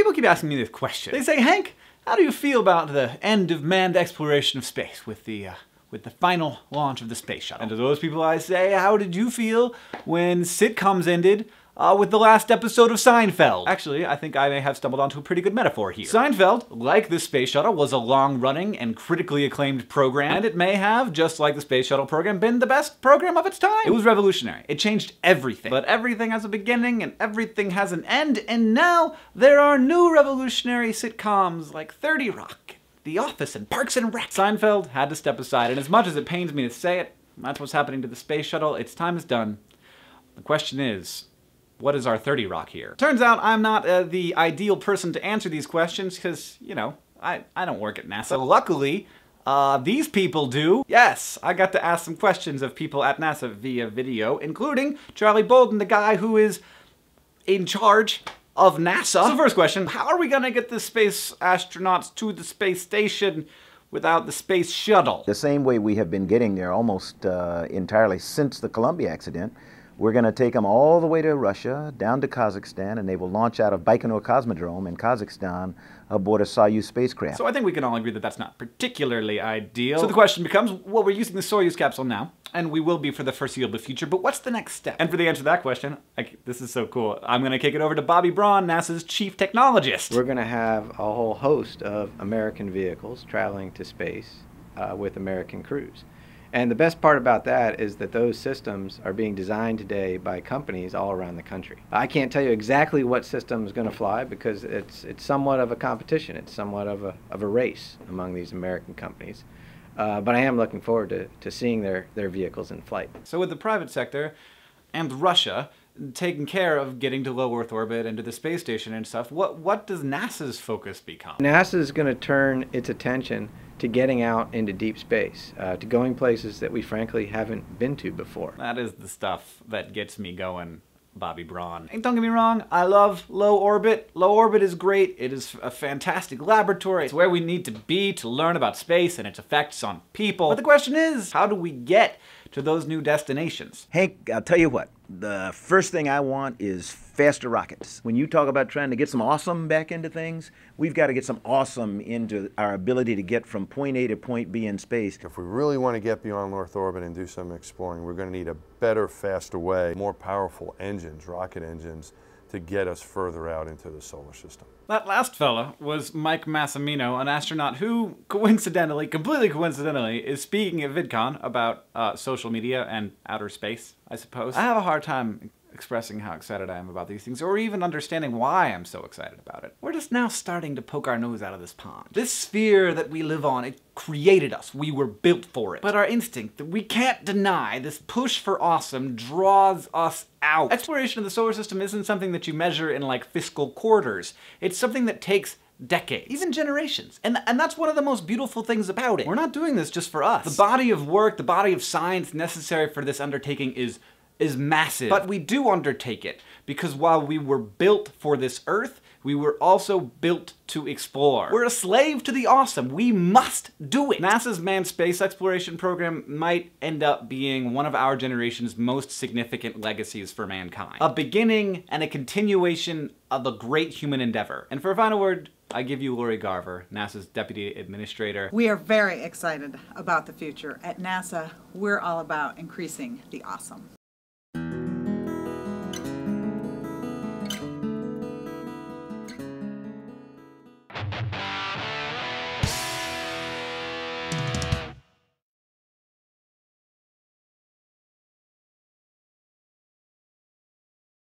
People keep asking me this question. They say, Hank, how do you feel about the end of manned exploration of space with the final launch of the space shuttle? And to those people I say, how did you feel when sitcoms ended with the last episode of Seinfeld? Actually, I think I may have stumbled onto a pretty good metaphor here. Seinfeld, like the space shuttle, was a long-running and critically acclaimed program, and it may have, just like the space shuttle program, been the best program of its time. It was revolutionary. It changed everything. But everything has a beginning, and everything has an end, and now there are new revolutionary sitcoms like 30 Rock, The Office, and Parks and Rec. Seinfeld had to step aside, and as much as it pains me to say it, that's what's happening to the space shuttle. Its time is done. The question is, what is our 30 Rock here? Turns out I'm not the ideal person to answer these questions because, you know, I don't work at NASA. So luckily, these people do. Yes, I got to ask some questions of people at NASA via video, including Charlie Bolden, the guy who is in charge of NASA. So first question, how are we gonna get the space astronauts to the space station without the space shuttle? The same way we have been getting there almost entirely since the Columbia accident. We're going to take them all the way to Russia, down to Kazakhstan, and they will launch out of Baikonur Cosmodrome in Kazakhstan aboard a Soyuz spacecraft. So I think we can all agree that that's not particularly ideal. So the question becomes, well, we're using the Soyuz capsule now, and we will be for the foreseeable future, but what's the next step? And for the answer to that question, this is so cool, I'm going to kick it over to Bobby Braun, NASA's chief technologist. We're going to have a whole host of American vehicles traveling to space with American crews. And the best part about that is that those systems are being designed today by companies all around the country. I can't tell you exactly what system is going to fly because it's somewhat of a competition. It's somewhat of a race among these American companies. But I am looking forward to seeing their vehicles in flight. So with the private sector and Russia taking care of getting to low Earth orbit and to the space station and stuff, what does NASA's focus become? NASA is going to turn its attention to getting out into deep space, to going places that we frankly haven't been to before. That is the stuff that gets me going, Bobby Braun. And don't get me wrong, I love low orbit. Low orbit is great. It is a fantastic laboratory. It's where we need to be to learn about space and its effects on people. But the question is, how do we get to those new destinations? Hank, I'll tell you what, the first thing I want is faster rockets. When you talk about trying to get some awesome back into things, we've got to get some awesome into our ability to get from point A to point B in space. If we really want to get beyond Earth orbit and do some exploring, we're going to need a better, faster way, more powerful engines, rocket engines, to get us further out into the solar system. That last fella was Mike Massimino, an astronaut who, coincidentally, completely coincidentally, is speaking at VidCon about social media and outer space, I suppose. I have a hard time expressing how excited I am about these things, or even understanding why I'm so excited about it. We're just now starting to poke our nose out of this pond. This sphere that we live on, it created us. We were built for it. But our instinct that we can't deny, this push for awesome, draws us out. Exploration of the solar system isn't something that you measure in like fiscal quarters. It's something that takes decades, even generations. And that's one of the most beautiful things about it. We're not doing this just for us. The body of work, the body of science necessary for this undertaking is massive. But we do undertake it, because while we were built for this Earth, we were also built to explore. We're a slave to the awesome. We must do it. NASA's manned space exploration program might end up being one of our generation's most significant legacies for mankind. A beginning and a continuation of a great human endeavor. And for a final word, I give you Laurie Garver, NASA's Deputy Administrator. We are very excited about the future. At NASA, we're all about increasing the awesome.